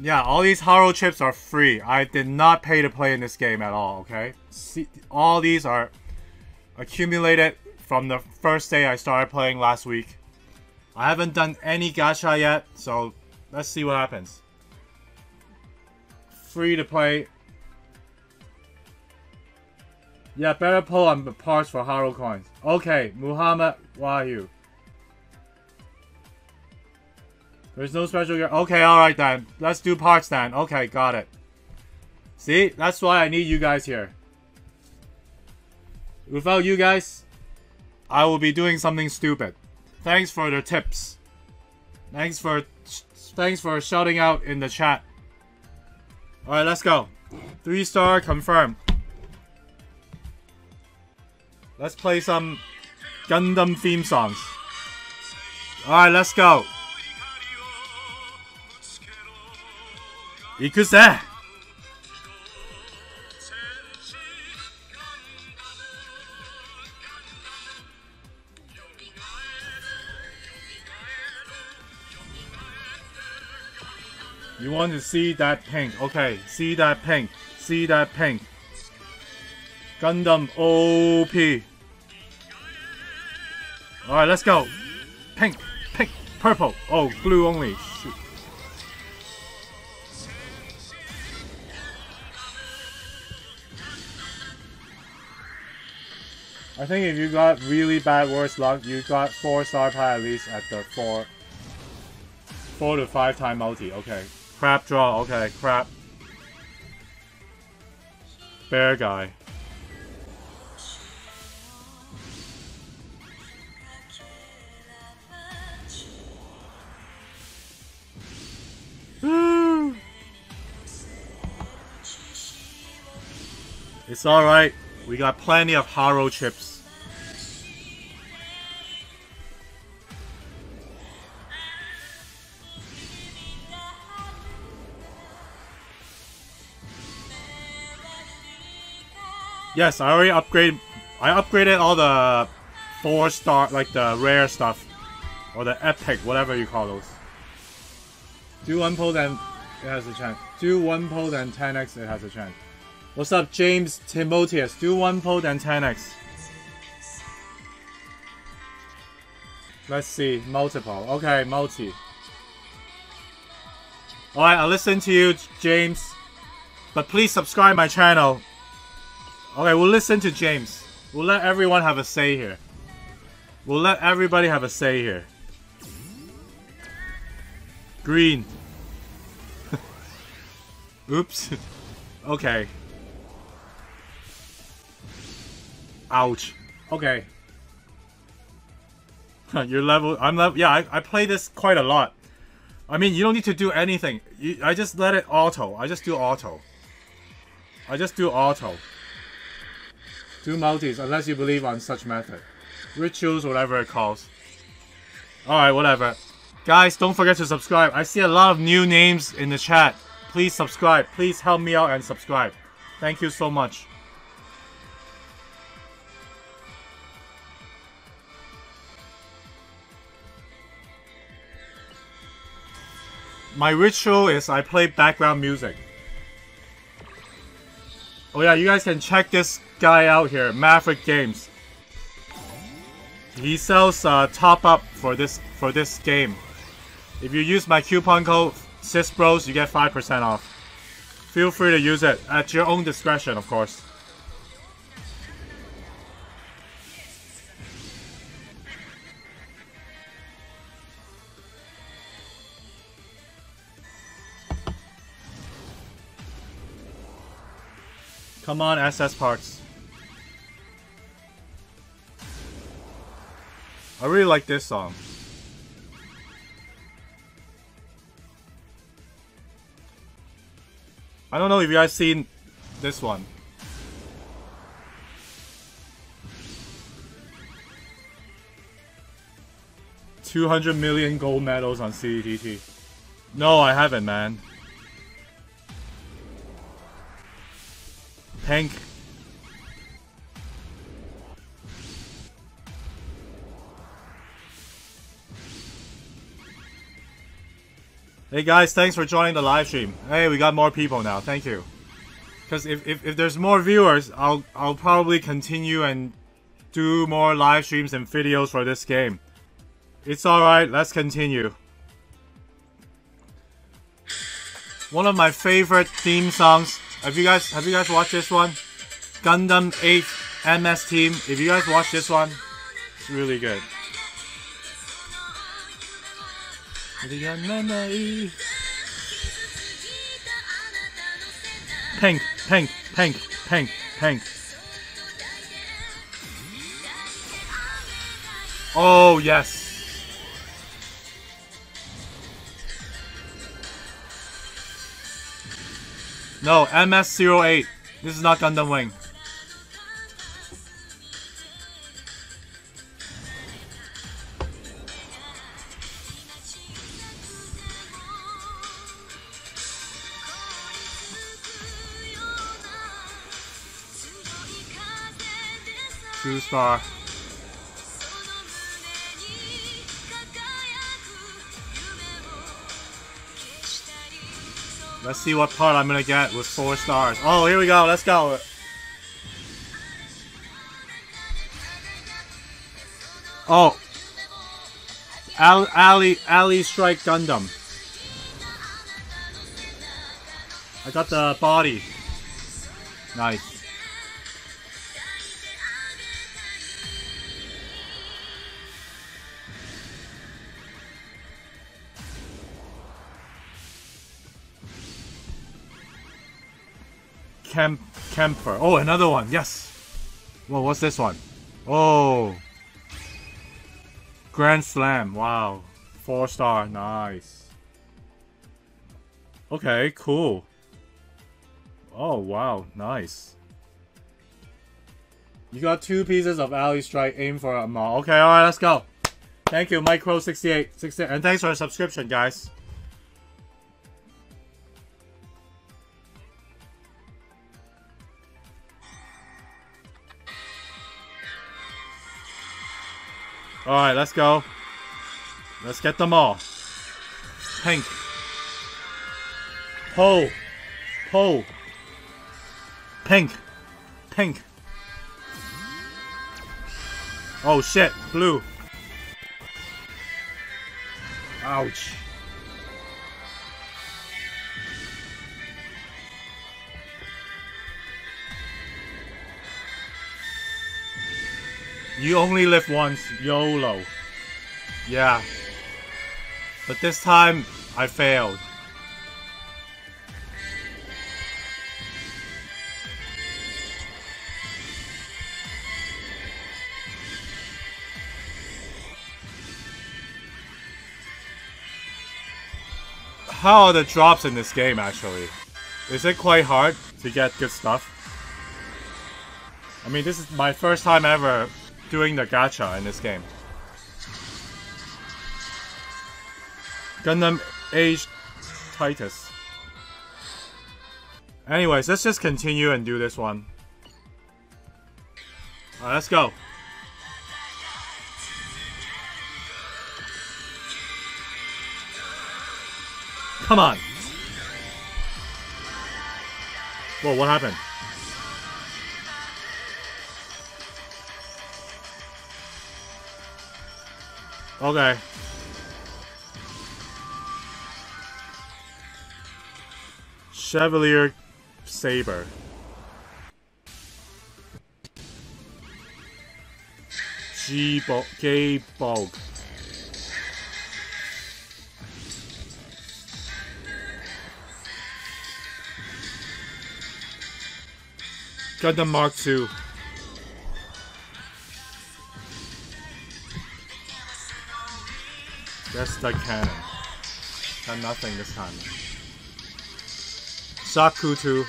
Yeah, all these Haro chips are free. I did not pay to play in this game at all, okay? See, all these are accumulated from the first day I started playing last week. I haven't done any gacha yet, so let's see what happens. Free to play. Yeah, better pull on the parts for Haro coins. Okay, Muhammad Wahyu. There's no special gear. Okay, alright then. Let's do parts then. Okay, got it. See? That's why I need you guys here. Without you guys, I will be doing something stupid. Thanks for the tips. Thanks for shouting out in the chat. Alright, let's go. 3-star confirmed. Let's play some Gundam theme songs. Alright, let's go. Ikuse! You want to see that pink. Okay, see that pink. See that pink. Gundam OP. Alright, let's go. Pink, pink, purple. Oh, blue only. Shoot. I think if you got really bad worst luck, you got 4-star pie at least at the 4 to 5 time multi. Okay. Crap draw. Okay, crap. Bear guy. Woo! It's alright. We got plenty of Haro chips. Yes, I already upgraded. I upgraded all the 4-star, like the rare stuff, or the epic, whatever you call those. Do one pull, then it has a chance. Do one pull, then 10x, it has a chance. What's up, James Timotius? Do one pull and 10x. Let's see. Multiple. Okay, multi. Alright, I'll listen to you, James. But please subscribe my channel. Okay, we'll listen to James. We'll let everyone have a say here. We'll let everybody have a say here. Green. Oops. Okay. Ouch. Okay. Your level. I'm level. Yeah, I play this quite a lot. I mean, you don't need to do anything. I just let it auto. I just do auto. I just do auto. Do multis unless you believe on such method. Rituals, whatever it calls. Alright, whatever. Guys, don't forget to subscribe. I see a lot of new names in the chat. Please subscribe. Please help me out and subscribe. Thank you so much. My ritual is I play background music. Oh yeah, you guys can check this guy out here, Maverick Games. He sells top up for this game. If you use my coupon code CISBROS, you get 5% off. Feel free to use it at your own discretion, of course. Come on, SS parts. I really like this song. I don't know if you guys seen this one. $200 million gold medals on CDT. No, I haven't, man. Pink. Hey guys, thanks for joining the live stream. Hey, we got more people now. Thank you. Because if there's more viewers, I'll probably continue and do more live streams and videos for this game. It's alright, let's continue. One of my favorite theme songs. Have you guys watched this one? Gundam 8 MS Team. If you guys watch this one, it's really good. Pink, pink, pink, pink, pink. Oh yes. No, MS-08. This is not Gundam Wing. Two star. Let's see what part I'm gonna get with 4 stars. Oh, here we go. Let's go. Oh, Alley Strike Gundam. I got the body. Nice. Camper. Oh, another one. Yes. Whoa, what's this one? Oh. Grand Slam. Wow. 4 star. Nice. Okay, cool. Oh, wow. Nice. You got 2 pieces of Alley Strike. Aim for a mall. Okay, alright, let's go. Thank you, Micro 68. And thanks for the subscription, guys. Alright, let's go. Let's get them all. Pink. Pole. Pole. Pink. Pink. Oh shit, blue. Ouch. You only live once, YOLO. Yeah. But this time, I failed. How are the drops in this game, actually? Is it quite hard to get good stuff? I mean, this is my first time ever doing the gacha in this game. Gundam Age Titus. Anyways, let's just continue and do this one. Alright, let's go. Come on. Whoa, what happened? Okay. Chevalier Saber. G-Bog. Gundam Mark II. That's the cannon. Got nothing this time. Shakutu.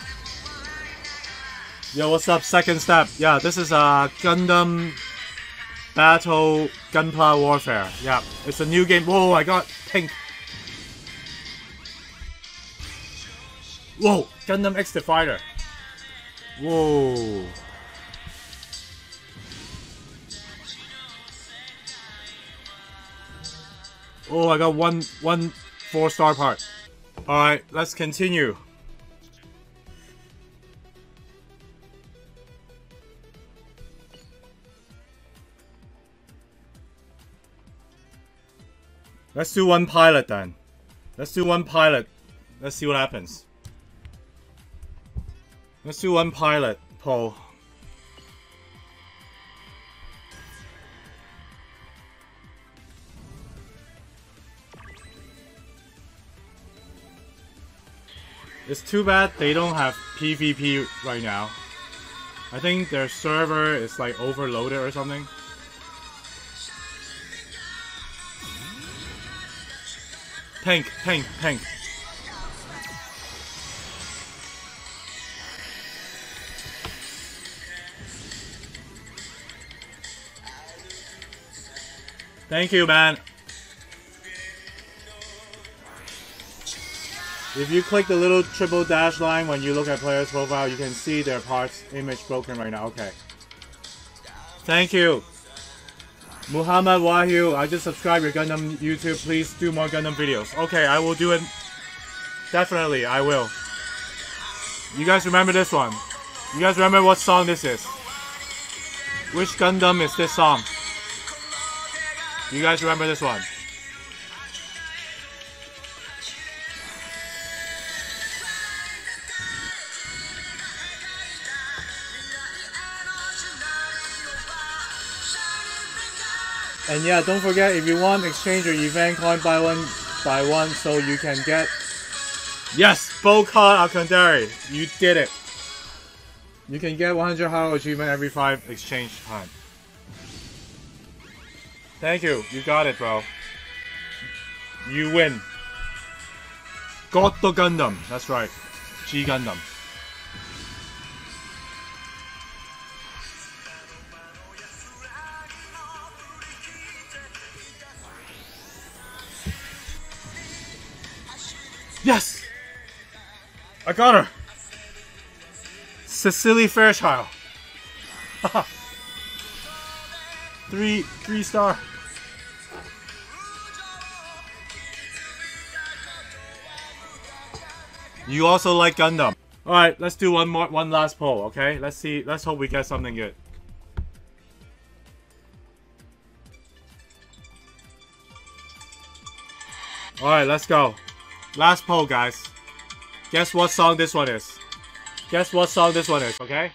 Yo, what's up? Second step. Yeah, this is Gundam Battle Gunpla Warfare. Yeah, it's a new game. Whoa, I got pink. Whoa, Gundam X Divider. Whoa. Oh, I got one 4-star part. Alright, let's continue. Let's do one pilot then. Let's do one pilot. Let's see what happens. Let's do one pilot poll. It's too bad they don't have PvP right now. I think their server is like overloaded or something. Tank, tank, tank. Thank you, man. If you click the little triple dash line when you look at player's profile, you can see their parts image broken right now. Okay. Thank you. Muhammad Wahyu, I just subscribed your Gundam YouTube. Please do more Gundam videos. Okay, I will do it. Definitely, I will. You guys remember this one? You guys remember what song this is? Which Gundam is this song? You guys remember this one? And yeah, don't forget, if you want, exchange your event coin, buy one, so you can get... Yes! Bocan Alcantara! You did it! You can get 100 Haro achievement every 5 exchange time. Thank you, you got it, bro. You win. Got the Gundam, that's right. G Gundam. Yes! I got her! Cecily Fairchild. 3-star. You also like Gundam. Alright, let's do one last poll, okay? Let's see, let's hope we get something good. Alright, let's go. Last poll, guys. Guess what song this one is. Guess what song this one is, okay?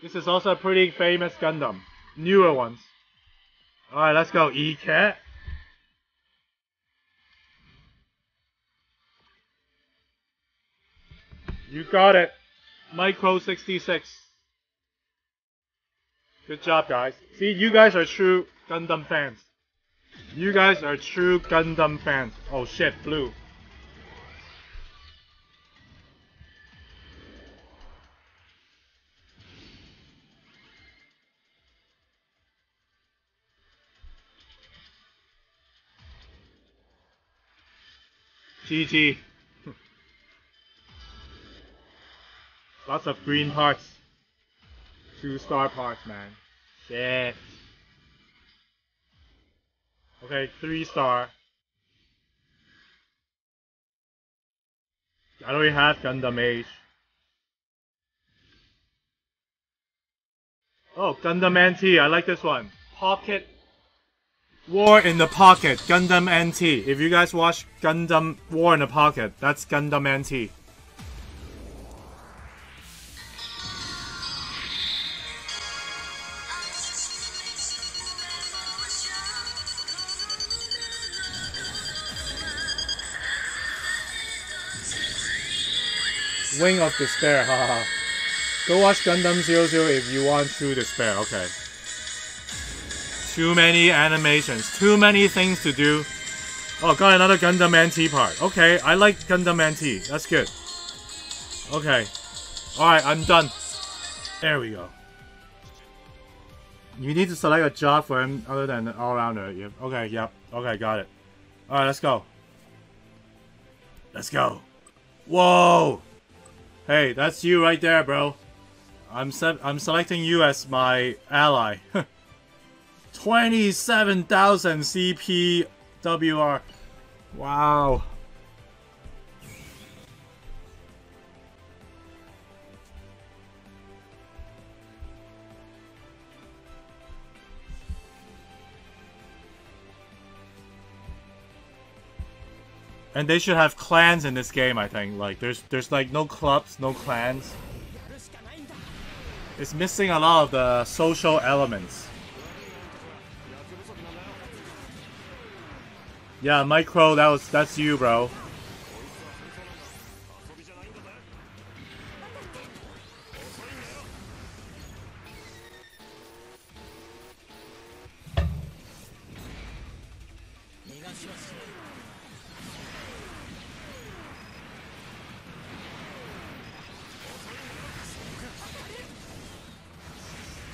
This is also a pretty famous Gundam. Newer ones. Alright, let's go. E-Cat. You got it. Micro 66. Good job, guys. See, you guys are true Gundam fans. You guys are true Gundam fans. Oh shit, blue. GG. Lots of green parts. 2-star parts, man. Shit. Okay, 3-star. I don't even have Gundam Age. Oh, Gundam NT. I like this one. Pocket War in the Pocket. Gundam NT. If you guys watch Gundam War in the Pocket, that's Gundam NT. Wing of Despair, haha. Go watch Gundam 00 if you want true despair, okay. Too many animations, too many things to do. Oh, got another Gundam NT part. Okay, I like Gundam NT, that's good. Okay. Alright, I'm done. There we go. You need to select a job for him other than an all-rounder. Yep. Okay, yep. Okay, got it. Alright, let's go. Let's go. Whoa! Hey, that's you right there, bro. I'm selecting you as my ally. 27,000 CPWR. Wow. And they should have clans in this game, I think. Like, there's like no clubs, no clans. It's missing a lot of the social elements. Yeah, Micro, that's you, bro.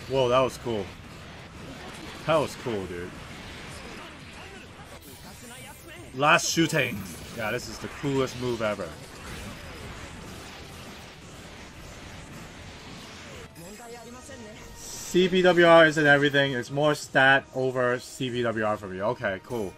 Whoa, that was cool. That was cool, dude. Last shooting. Yeah, this is the coolest move ever. CBWR isn't everything. It's more stat over CBWR for me. Okay, cool.